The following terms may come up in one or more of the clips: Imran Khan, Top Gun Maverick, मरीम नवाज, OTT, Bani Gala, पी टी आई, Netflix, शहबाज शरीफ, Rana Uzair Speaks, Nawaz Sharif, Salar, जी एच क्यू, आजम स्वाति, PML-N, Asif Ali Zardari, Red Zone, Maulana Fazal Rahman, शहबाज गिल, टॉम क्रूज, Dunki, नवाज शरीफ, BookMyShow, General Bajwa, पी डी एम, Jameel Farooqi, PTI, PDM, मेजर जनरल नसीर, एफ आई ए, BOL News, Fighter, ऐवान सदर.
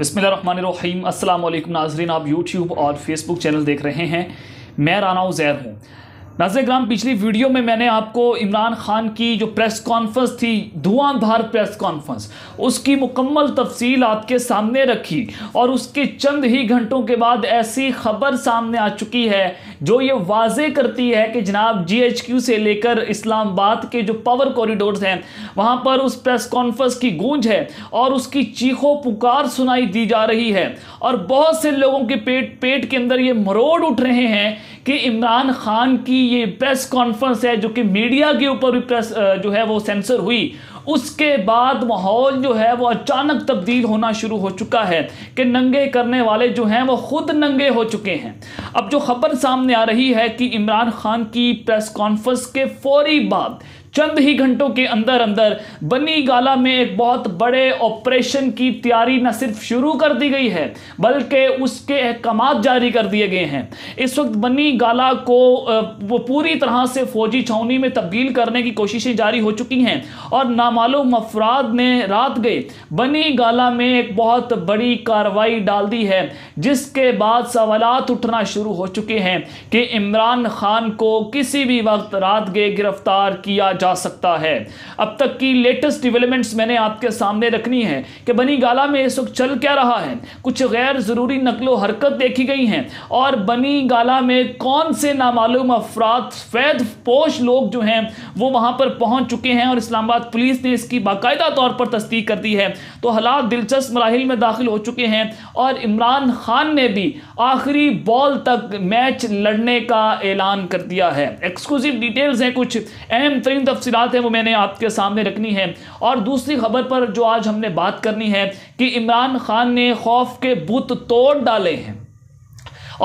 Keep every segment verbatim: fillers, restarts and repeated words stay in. बिस्मिल्लाहिर्रहमानिर्रहीम। अस्सलाम वालेकुम नाजरीन, आप यूट्यूब और फेसबुक चैनल देख रहे हैं। मैं राना उजैर हूँ। नाज़रीन, पिछली वीडियो में मैंने आपको इमरान खान की जो प्रेस कॉन्फ्रेंस थी, धुआंधार प्रेस कॉन्फ्रेंस, उसकी मुकम्मल तफसील आपके सामने रखी और उसके चंद ही घंटों के बाद ऐसी खबर सामने आ चुकी है जो ये वाजे करती है कि जनाब जी एच क्यू से लेकर इस्लामाबाद के जो पावर कॉरिडोर्स हैं वहाँ पर उस प्रेस कॉन्फ्रेंस की गूंज है और उसकी चीखों पुकार सुनाई दी जा रही है और बहुत से लोगों के पेट पेट के अंदर ये मरोड़ उठ रहे हैं कि इमरान खान की ये प्रेस कॉन्फ्रेंस है जो कि मीडिया के ऊपर भी प्रेस जो है वो सेंसर हुई, उसके बाद माहौल जो है वो अचानक तब्दील होना शुरू हो चुका है कि नंगे करने वाले जो हैं वो खुद नंगे हो चुके हैं। अब जो खबर सामने आ रही है कि इमरान खान की प्रेस कॉन्फ्रेंस के फौरी बाद चंद ही घंटों के अंदर अंदर बनी गाला में एक बहुत बड़े ऑपरेशन की तैयारी न सिर्फ शुरू कर दी गई है बल्कि उसके अहकाम जारी कर दिए गए हैं। इस वक्त बनी गाला को वो पूरी तरह से फौजी छावनी में तब्दील करने की कोशिशें जारी हो चुकी हैं और नामालूम अफराद ने रात गए बनी गाला में एक बहुत बड़ी कार्रवाई डाल दी है, जिसके बाद सवालात उठना शुरू हो चुके हैं कि इमरान खान को किसी भी वक्त रात गए गिरफ्तार किया जा सकता है। अब तक की लेटेस्ट डेवलपमेंट्स मैंने आपके सामने रखनी है कि बनी गाला में इस वक्त चल क्या रहा है, कुछ गैर जरूरी नकलो हरकत देखी गई हैं और बनी गाला में कौन से नामालूम अफराद फैद पोश लोग जो हैं वो वहां पर पहुंच चुके हैं और इस्लामाबाद पुलिस ने इसकी बाकायदा तौर पर तस्दीक कर दी है। तो हालात दिलचस्प मराहिल में दाखिल हो चुके हैं और इमरान खान ने भी आखिरी बॉल तक मैच लड़ने का ऐलान कर दिया है। एक्सक्लूसिव डिटेल्स हैं, कुछ अहम तरीन तफसीलात हैं वो मैंने आपके सामने रखनी है। और दूसरी खबर पर जो आज हमने बात करनी है कि इमरान खान ने खौफ के बुत तोड़ डाले हैं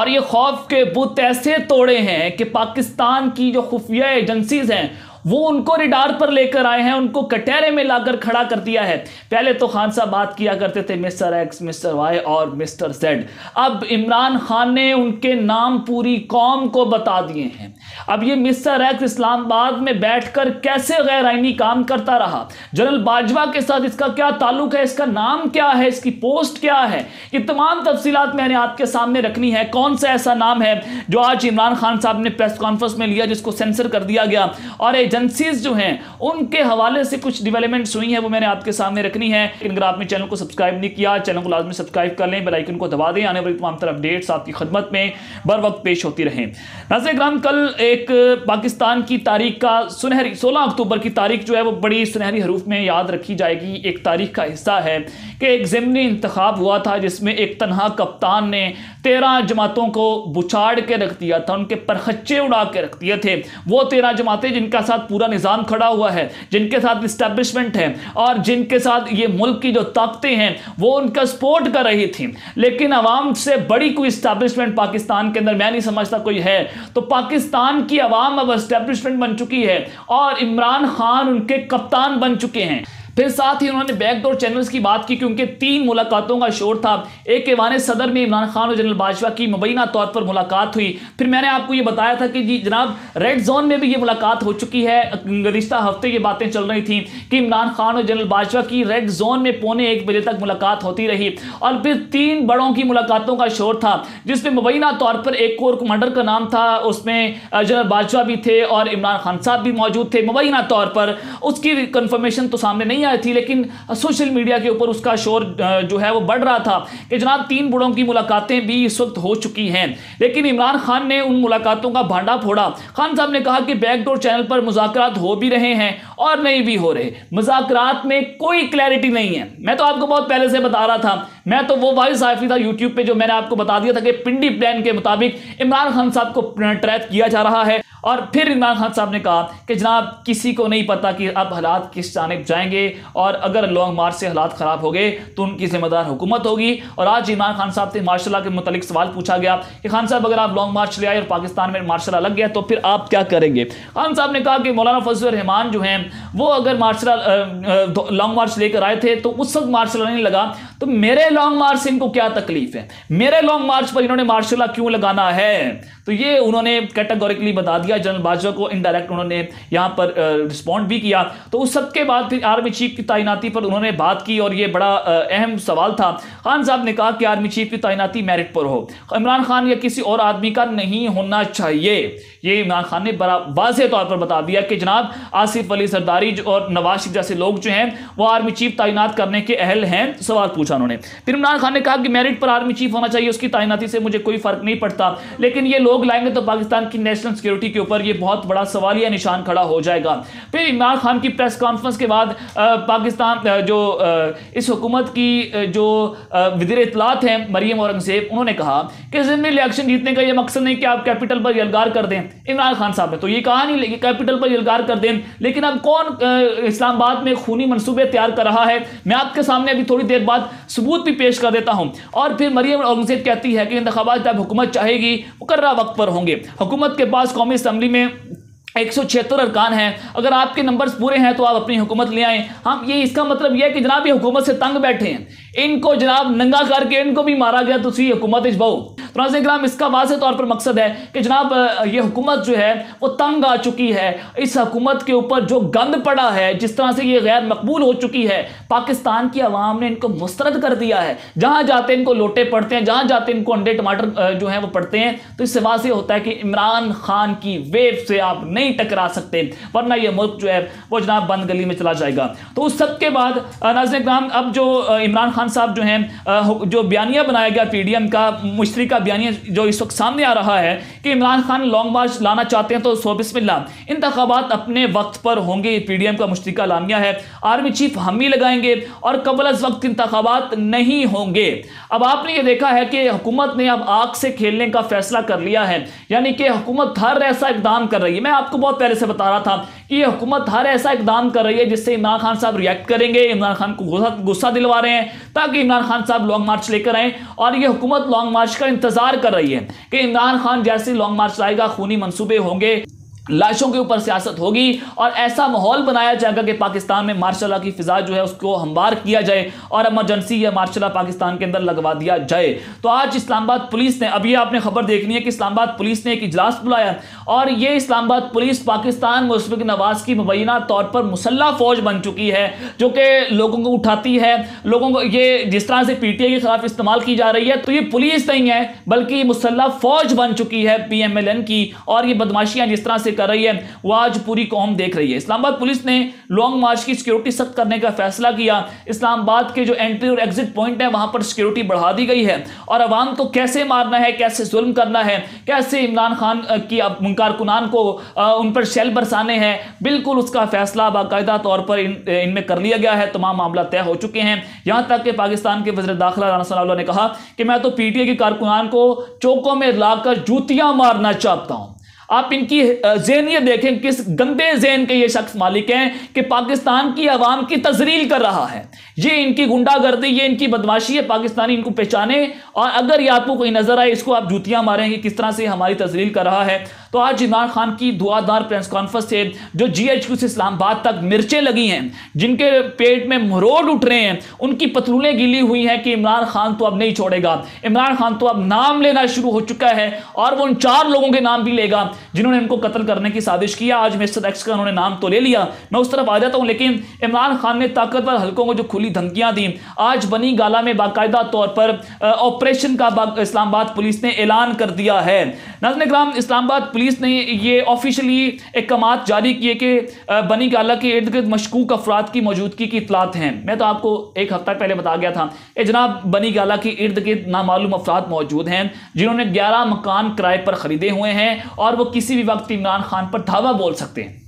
और ये खौफ के बुत ऐसे तोड़े हैं कि पाकिस्तान की जो खुफिया एजेंसीज हैं वो उनको रिडार पर लेकर आए हैं, उनको कटहरे में लाकर खड़ा कर दिया है। पहले तो खान साहब बात किया करते थे मिस्टर एक्स, मिस्टर वाई और मिस्टर जेड, अब इमरान खान ने उनके नाम पूरी कौम को बता दिए हैं। अब ये मिस्टर एक्स इस्लामाबाद में बैठकर कैसे गैर आईनी काम करता रहा, जनरल बाजवा के साथ इसका क्या ताल्लुक है, इसका नाम क्या है, इसकी पोस्ट क्या है, ये तमाम तफसीलात मैंने आपके सामने रखनी है। कौन सा ऐसा नाम है जो आज इमरान खान साहब ने प्रेस कॉन्फ्रेंस में लिया जिसको सेंसर कर दिया गया और एजेंसीज जो हैं उनके हवाले से कुछ डेवलपमेंट्स हुई हैं वो मैंने आपके सामने रखनी है। अगर आपने चैनल को सब्सक्राइब नहीं किया, चैनल को लाजमी सब्सक्राइब कर लें, बेल आइकन को दबा दें, आने वाली तमाम तरह अपडेट्स आपकी खदमत में बर वक्त पेश होती रहें। नाज़रीन, कल एक पाकिस्तान की तारीख का सुनहरी सोलह अक्टूबर की तारीख जो है वो बड़ी सुनहरी हरूफ में याद रखी जाएगी। एक तारीख का हिस्सा है कि एक ज़िमनी इंतखाब हुआ था जिसमें एक तनहा कप्तान ने तेरह जमातों को बुछाड़ के रख दिया था, उनके परखच्चे उड़ा के रख दिए थे। वो तेरह जमातें जिनका साथ पूरा निजाम खड़ा हुआ है, जिनके साथ इस्टेब्लिशमेंट है और जिनके साथ ये मुल्क की जो ताकतें हैं वो उनका सपोर्ट कर रही थी, लेकिन आवाम से बड़ी कोई इस्टेब्लिशमेंट पाकिस्तान के अंदर मैं नहीं समझता कोई है। तो पाकिस्तान की आवाम अब इस्टेब्लिशमेंट बन चुकी है और इमरान खान उनके कप्तान बन चुके हैं। फिर साथ ही उन्होंने बैकडोर चैनल्स की बात की क्योंकि तीन मुलाकातों का शोर था। एक ऐवान सदर में इमरान खान और जनरल बाजवा की मुबैना तौर पर मुलाकात हुई। फिर मैंने आपको ये बताया था कि जी जनाब रेड जोन में भी ये मुलाकात हो चुकी है। गुज़िश्ता हफ्ते ये बातें चल रही थी कि इमरान खान और जनरल बाजवा की रेड जोन में पौने एक बजे तक मुलाकात होती रही और फिर तीन बड़ों की मुलाकातों का शोर था जिसमें मुबैना तौर पर एक कोर कमांडर का नाम था, उसमें जनरल बाजवा भी थे और इमरान खान साहब भी मौजूद थे। मुबैना तौर पर उसकी कन्फर्मेशन तो सामने नहीं आई थी, लेकिन सोशल मीडिया के ऊपर उसका शोर जो है वो बढ़ रहा था कि जनाब तीन बड़ों की मुलाकातें भी इस वक्त हो चुकी हैं। लेकिन इमरान खान ने उन मुलाकातों का भांडा फोड़ा। खान साहब ने कहा कि बैकडोर चैनल पर मुज़ाकरात हो भी रहे हैं और नहीं भी हो रहे, मुज़ाकरात में कोई क्लैरिटी नहीं है। मैं तो आपको बहुत पहले से बता रहा था, मैं तो वो वाइस साहिफी था यूट्यूब पर जो मैंने आपको बता दिया था कि पिंडी प्लान के मुताबिक इमरान खान साहब को ट्रैप किया जा रहा है। और फिर इमरान खान साहब ने कहा कि जनाब किसी को नहीं पता कि अब हालात किस जानिब जाएंगे और अगर लॉन्ग मार्च से हालात ख़राब हो गए तो उनकी जिम्मेदार हुकूमत होगी। और आज इमरान खान साहब से मार्शल के मुतालिक सवाल पूछा गया कि खान साहब अगर आप लॉन्ग मार्च ले आए और पाकिस्तान में मार्शल लग गया तो फिर आप क्या करेंगे। खान साहब ने कहा कि मौलाना फजल उर रहमान जो हैं वो अगर मार्शल लॉन्ग मार्च लेकर आए थे तो उस वक्त मार्शल नहीं लगा, तो मेरे लॉन्ग मार्च से इनको क्या तकलीफ है, मेरे लॉन्ग मार्च पर इन्होंने मार्शल क्यों लगाना है। तो ये उन्होंने कैटेगोरिकली बता दिया किया, जनरल बाजवा को इनडायरेक्ट उन्होंने यहाँ पर रिस्पॉन्ड भी किया। तो उस सब के बाद फिर आर्मी चीफ की तैनाती पर उन्होंने बात की और ये बड़ा अहम सवाल था। खान साहब ने कहा कि आर्मी चीफ की तैनाती मेरिट पर हो, इमरान खान या किसी और आदमी का नहीं होना चाहिए। ये इमरान खान ने बड़ा वाज़ेह तौर पर बता दिया कि जनाब आसिफ अली जरदारी और नवाज शरीफ जैसे लोग जो हैं वो आर्मी चीफ तैनात करने के अहल हैं, सवाल पूछा उन्होंने। फिर इमरान खान ने कहा कि मेरिट पर आर्मी चीफ होना चाहिए, उसकी तैनाती से मुझे कोई फर्क नहीं पड़ता, लेकिन ये लोग लाएंगे तो पाकिस्तान की नेशनल सिक्योरिटी के ऊपर ये बहुत बड़ा सवालिया निशान खड़ा हो जाएगा। फिर इमरान खान की प्रेस कॉन्फ्रेंस के बाद पाकिस्तान जो इस हुकूमत की जो वज़ीर इत्तलात हैं मरियम औरंगजेब, उन्होंने कहा कि ज़िमनी इलेक्शन जीतने का ये मकसद नहीं कि आप कैपिटल पर यलगार कर दें। इमरान खान साहब ने तो ये कहा नहीं कि कैपिटल पर यलगार कर दें, लेकिन अब कौन इस्लामाबाद में खूनी मनसूबे तैयार कर रहा है, मैं आपके सामने अभी थोड़ी देर बाद सबूत भी पेश कर देता हूं। और फिर मरियम औरंगजेब कहती है कि इंतखाबात जब हुकूमत चाहेगी मुकर्रा वक्त पर होंगे। हुकूमत के पास कौमी असम्बली में एक सौ छिहत्तर अरकान हैं, अगर आपके नंबर्स पूरे हैं तो आप अपनी हुकूमत ले आएँ। हम ये इसका मतलब यह है कि जनाब ये हुकूमत से तंग बैठे हैं, इनको जनाब नंगा करके इनको भी मारा गया, तो हुकूमत इजबाऊ नाज़रीन। इसका वाज़ेह तौर पर मकसद है कि जनाब ये हुकूमत जो है वो तंग आ चुकी है, इस हुकूमत के ऊपर जो गंद पड़ा है, जिस तरह से ये गैर मकबूल हो चुकी है, पाकिस्तान की आवाम ने इनको मुस्तरद कर दिया है। जहाँ जाते इनको लोटे पड़ते हैं, जहाँ जाते इनको अंडे टमाटर जो है वो पड़ते हैं। तो इससे वाज़ेह होता है कि इमरान खान की वेव से आप नहीं टकरा सकते, वरना यह मुल्क जो है वो जनाब बंद गली में चला जाएगा। तो उस सब के बाद नाज़रीन अब जो इमरान खान साहब जो हैं जो बयानिया बनाया गया पी डी एम का मुश्तरका बयानिया जो इस वक्त सामने आ रहा है कि इमरान खान लॉन्ग मार्च लाना चाहते हैं तो सो बिस्मिल्लाह, इंतखाबात अपने वक्त पर होंगे, पीडीएम का मुश्तरका लानिया है। आर्मी चीफ हम ही लगाएंगे और कबल अज वक्त इंतखाबात नहीं होंगे। अब आपने ये देखा है कि हुकूमत ने अब आग से खेलने का फैसला कर लिया है, यानी कि हुकूमत हर ऐसा इकदाम कर रही है। मैं आपको बहुत पहले से बता रहा था कि ये हुकूमत हर ऐसा इकदाम कर रही है जिससे इमरान खान साहब रिएक्ट करेंगे, इमरान खान को गुस्सा दिलवा रहे हैं ताकि इमरान खान साहब लॉन्ग मार्च लेकर आए। और यह हुकूमत लॉन्ग मार्च का इंतजार कर रही है कि इमरान खान जैसे लॉन्ग मार्च लाएगा खूनी मंसूबे होंगे, लाशों के ऊपर सियासत होगी और ऐसा माहौल बनाया जाएगा कि पाकिस्तान में मार्शल की फिजा जो है उसको हमवार किया जाए और इमरजेंसी या मार्शल पाकिस्तान के अंदर लगवा दिया जाए। तो आज इस्लामाबाद पुलिस ने, अभी आपने खबर देखनी है कि इस्लामाबाद पुलिस ने एक इजलास बुलाया और ये इस्लामाबाद पुलिस पाकिस्तान मुशफ़िक़ नवाज़ की मुबैना तौर पर मुसल्ला फ़ौज बन चुकी है, जो कि लोगों को उठाती है, लोगों को ये जिस तरह से पी टी आई के खिलाफ इस्तेमाल की जा रही है, तो ये पुलिस नहीं है बल्कि मुसल्ला फ़ौज बन चुकी है पी एम एल एन की। और ये बदमाशियाँ जिस तरह कर रही है वो आज पूरी कौम देख रही है। इस्लामाबाद पुलिस ने लॉन्ग मार्च की सिक्योरिटी सख्त करने का फैसला किया। इस्लामाबाद के जो एंट्री और एग्जिट पॉइंट है वहां पर सिक्योरिटी बढ़ा दी गई है और अवाम को कैसे मारना है, कैसे जुल्म करना है, कैसे इमरान खान की मुनकारकुनान को उन पर शेल बरसाने हैं, बिल्कुल उसका फैसला बाकायदा तौर पर इनमें कर लिया गया है। तमाम मामला तय हो चुके हैं, यहां तक कि पाकिस्तान के वज़ीर दाखिला राणा सनाउल्लाह ने कहा कि मैं तो पीटीआई के कारकुनान को चौकों में लाकर जूतियां मारना चाहता हूं। आप इनकी ज़हनियत देखें, किस गंदे ज़हन के ये शख्स मालिक हैं कि पाकिस्तान की आवाम की तज़लील कर रहा है। ये इनकी गुंडागर्दी, ये इनकी बदमाशी है। पाकिस्तानी इनको पहचाने और अगर ये आपको कोई नज़र आए इसको आप जूतियाँ मारेंगे, किस तरह से हमारी तज़लील कर रहा है। तो आज इमरान खान की दुआदार प्रेस कॉन्फ्रेंस से जो जी एच क्यू से इस्लामाबाद तक मिर्चें लगी हैं, जिनके पेट में मरोड़ उठ रहे हैं, उनकी पतलूलें गिली हुई हैं कि इमरान खान तो अब नहीं छोड़ेगा, इमरान खान तो अब नाम लेना शुरू हो चुका है और वो उन चार लोगों के नाम भी लेगा जिन्होंने इनको कत्ल करने की साजिश किया। आज मिस्टर एक्स का उन्होंने नाम तो ले लिया, मैं उस तरफ आ जाता हूँ, लेकिन इमरान खान ने ताकतवर हलकों को जो खुली धमकियाँ दी, आज बनी गाला में बाकायदा तौर पर ऑपरेशन का इस्लामाबाद पुलिस ने ऐलान कर दिया है। नाज़रीन इकराम, इस्लामाबाद पुलिस ने ये ऑफिशियली इक़ामात जारी किए कि बनी गाला के इर्द गिर्द मशकूक अफराद की मौजूदगी की इतलात हैं। मैं तो आपको एक हफ्ता पहले बता गया था कि जनाब बनी गाला के इर्द गिर्द नामालूम अफराद मौजूद हैं जिन्होंने ग्यारह मकान किराए पर ख़रीदे हुए हैं और वो किसी भी वक्त इमरान खान पर धावा बोल सकते हैं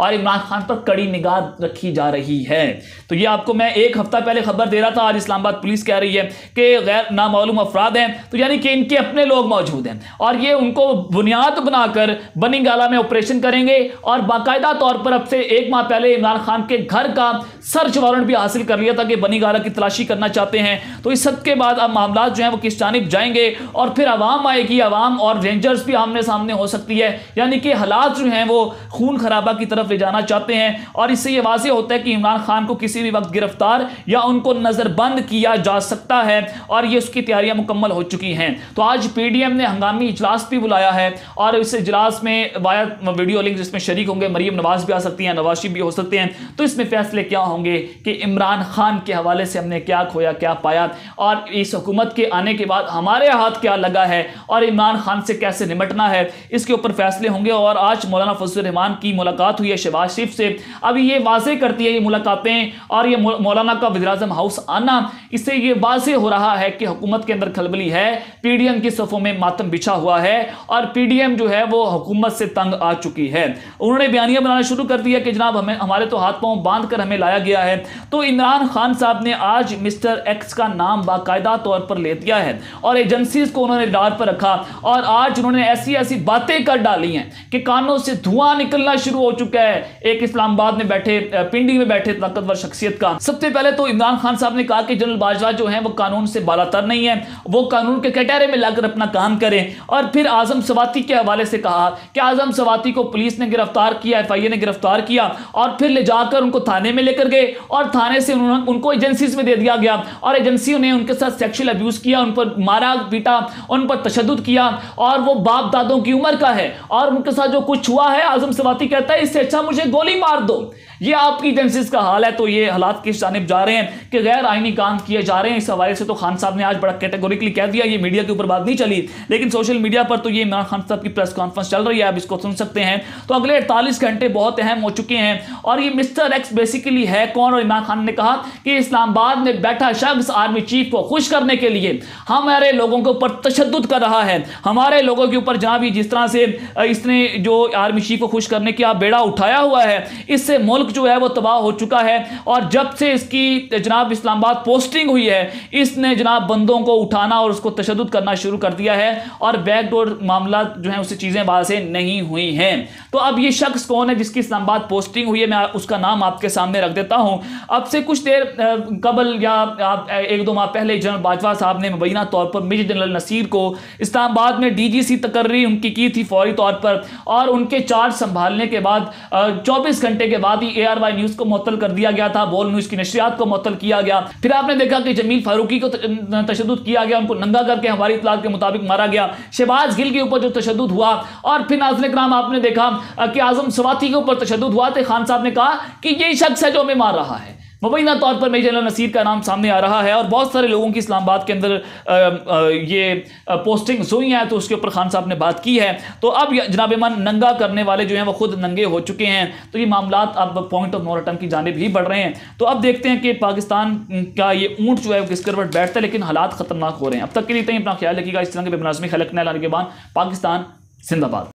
और इमरान खान पर कड़ी निगाह रखी जा रही है। तो ये आपको मैं एक हफ्ता पहले खबर दे रहा था। आज इस्लामाबाद पुलिस कह रही है कि गैर नामालूम अफराद हैं, तो यानी कि इनके अपने लोग मौजूद हैं और ये उनको बुनियाद बनाकर बनी गाला में ऑपरेशन करेंगे और बाकायदा तौर पर अब से एक माह पहले इमरान खान के घर का सर्च वारंट भी हासिल कर लिया था कि बनी गाला की तलाशी करना चाहते हैं। तो इस सब के बाद अब मामला जो हैं वो किस जानिब जाएंगे और फिर आवाम आएगी, आवाम और रेंजर्स भी आमने सामने हो सकती है, यानी कि हालात जो हैं वो खून खराबा की तरफ तरफ ले जाना चाहते हैं और इससे यह वाज़ेह होता है कि इमरान खान को किसी भी वक्त गिरफ्तार या उनको नज़रबंद किया जा सकता है और ये उसकी तैयारियां मुकम्मल हो चुकी हैं। तो आज पीडीएम ने हंगामी इजलास भी बुलाया है और इस इजलास में वाया वीडियो लिंक जिसमें शरीक होंगे मरीम नवाज भी आ सकती हैं, नवाज शरीफ भी हो सकते हैं। तो इसमें फैसले क्या होंगे कि इमरान खान के हवाले से हमने क्या खोया क्या पाया और इस हुकूमत के आने के बाद हमारे हाथ क्या लगा है और इमरान खान से कैसे निपटना है, इसके ऊपर फैसले होंगे। और आज मौलाना फजल रहमान की मुलाकात हुई है शहबाज शरीफ से। अब ये वाज़ेह करती है ये मुलाकातें और ये मौलाना का वज़ीर-ए-आज़म हाउस आना, इससे ये वाज़ेह हो रहा है कि हुकूमत के अंदर खलबली है, पीडीएम की सफ़ों में मातम बिछा हुआ है और पीडीएम जो है वो हुकूमत से तंग आ चुकी है। उन्होंने बयानिया बनाना शुरू कर दिया कि जनाब हमें हमारे तो हाथ पाँव बांध कर हमें लाया गया है। तो इमरान खान साहब ने आज मिस्टर एक्स का नाम बाकायदा तौर पर ले दिया है और एजेंसीज को उन्होंने डार पर रखा और आज उन्होंने ऐसी ऐसी बातें कर डाली हैं कि कानों से धुआं निकलना शुरू हो चुका है। एक इस्लामाबाद में बैठे पिंडी में बैठे ताकतवर शख्सियत का सबसे पहले तो इमरान खान साहब ने कहा कि जनरल बाजवा जो है वो कानून से बालातर नहीं है, वो कानून के कटहरे में लाकर अपना काम करें। और फिर आजम स्वाति के हवाले से कहा कि आजम स्वाति को पुलिस ने गिरफ्तार किया, एफ आई ए ने गिरफ्तार किया और फिर ले जाकर उनको थाने में लेकर गए और थाने से उन्होंने उनको एजेंसीज में दे दिया गया और एजेंसियों ने उनके साथ सेक्शुअल अब्यूज किया, उन पर मारा पीटा, उन पर तशद्दुद किया और वो बाप दादों की उम्र का है और उनके साथ जो कुछ हुआ है आजम स्वाति कहता है इससे अच्छा मुझे गोली मार दो। ये आपकी एजेंसीज का हाल है। तो ये हालात किस जानिब जा रहे हैं कि गैर आईनी काम किए जा रहे हैं। इस हवाले से तो खान साहब ने आज बड़ा कैटेगोरिकली कह दिया, ये मीडिया के ऊपर बात नहीं चली लेकिन सोशल मीडिया पर तो ये इमरान खान साहब की प्रेस कॉन्फ्रेंस चल रही है, आप इसको सुन सकते हैं। तो अगले अड़तालीस घंटे बहुत अहम हो चुके हैं और ये मिस्टर एक्स बेसिकली है कौन? और इमरान खान ने कहा कि इस्लामाबाद में बैठा शख्स आर्मी चीफ को खुश करने के लिए हमारे लोगों के ऊपर तशद्दुद कर रहा है, हमारे लोगों के ऊपर जनाब जिस तरह से इसने जो आर्मी चीफ को खुश करने की बेड़ा उठाया हुआ है इससे मुल्क जो है वो तबाह हो चुका है। और जब से इसकी जनाब इस्लामाबाद पोस्टिंग हुई है इसने जनाब बंदों को उठाना और उसको तशद्दुद करना शुरू कर दिया है और बैकडोर मामला जो है उससे चीज़ें वाज़ेह नहीं हुई हैं। तो अब ये शख्स कौन है जिसकी इस्लामाबाद पोस्टिंग हुई है, मैं उसका नाम आपके सामने रख देता हूँ। अब से कुछ देर कबल या आप एक दो माह पहले जनरल बाजवा साहब ने मुबैना तौर पर मेजर जनरल नसीर को इस्लामाबाद में डी जी सी तकर्री उनकी की थी फौरी तौर पर और उनके चार्ज संभालने के बाद चौबीस घंटे के बाद ही ए आर वाई न्यूज़ को मुअत्तल कर दिया गया था, बोल न्यूज़ की नशरियात को मुअत्तल किया गया। फिर आपने देखा कि जमील फारूकी को तशद्दुद किया गया, उनको नंगा करके हमारी इतलात के मुताबिक मारा गया। शहबाज गिल के ऊपर जो तशद्दुद हुआ और फिर नाज़रीन-ए-किराम आपने देखा कि आजम स्वाति के ऊपर तशद्दुद हुआ तो खान साहब ने कहा कि यही शख्स है जो हमें मार रहा है। मुबैना तौर पर मेजर जनरल नसीर का नाम सामने आ रहा है और बहुत सारे लोगों की इस्लामाबाद के अंदर आ, आ, ये पोस्टिंग्स हुई हैं तो उसके ऊपर खान साहब ने बात की है। तो अब जनाब मन नंगा करने वाले जो हैं वो खुद नंगे हो चुके हैं। तो ये मामला अब पॉइंट ऑफ नो रिटर्न की जानिब ही बढ़ रहे हैं। तो अब देखते हैं कि पाकिस्तान का ये ऊँट जो है वो किस करवट बैठता है, लेकिन हालात खतरनाक हो रहे हैं। अब तक के लिए अपना ख्याल रखिएगा। इस तरह के बेमनाज़मी खलकने लाने के बाद पाकिस्तान जिंदाबाद।